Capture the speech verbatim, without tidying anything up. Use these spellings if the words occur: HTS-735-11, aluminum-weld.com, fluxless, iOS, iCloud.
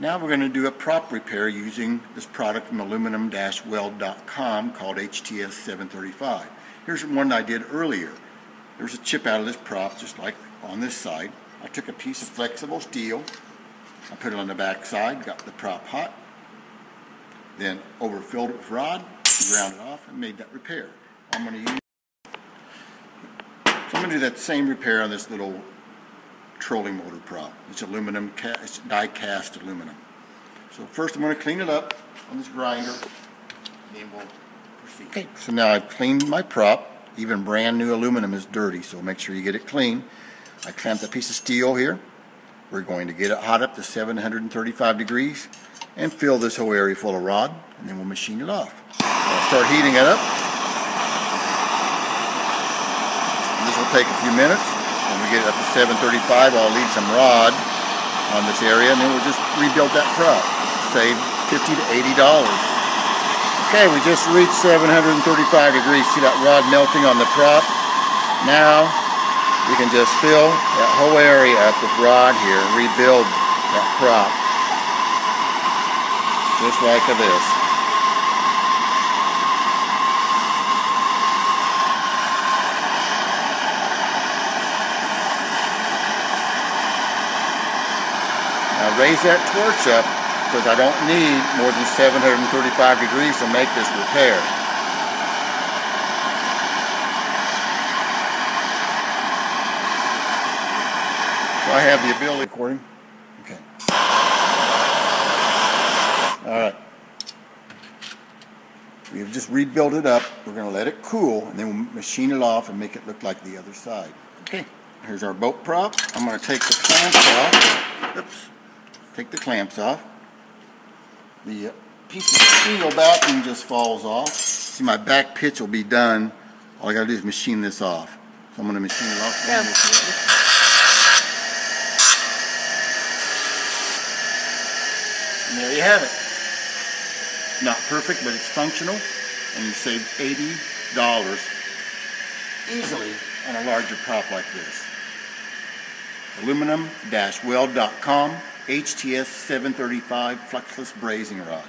Now we're going to do a prop repair using this product from aluminum weld dot com called H T S seven thirty-five. Here's one I did earlier. There's a chip out of this prop, just like on this side. I took a piece of flexible steel, I put it on the back side, got the prop hot, then overfilled it with rod, ground it off, and made that repair. I'm going to use I'm going to do that same repair on this little trolling motor prop. It's aluminum, it's die cast aluminum. So first I'm going to clean it up on this grinder, and then we'll proceed. Okay, so now I've cleaned my prop. Even brand new aluminum is dirty, so make sure you get it clean. I clamped a piece of steel here. We're going to get it hot up to seven hundred thirty-five degrees and fill this whole area full of rod, and then we'll machine it off. So I'll start heating it up. Take a few minutes. When we get it up to seven thirty-five, I'll leave some rod on this area, and then we'll just rebuild that prop. Save fifty to eighty dollars. Okay, we just reached seven hundred thirty-five degrees. See that rod melting on the prop? Now we can just fill that whole area up with rod here and rebuild that prop. Just like this. Now raise that torch up, because I don't need more than seven hundred thirty-five degrees to make this repair. So I have the ability recording. Okay. Alright. We've just rebuilt it up. We're going to let it cool, and then we'll machine it off and make it look like the other side. Okay. Here's our boat prop. I'm going to take the clamps off. Oops. Take the clamps off. The piece of steel backing just falls off. See, my back pitch will be done. All I gotta do is machine this off. So I'm gonna machine it off. Yeah. And there you have it. Not perfect, but it's functional, and you save eighty dollars easily on a larger prop like this. aluminum weld dot com H T S seven thirty-five fluxless brazing rod.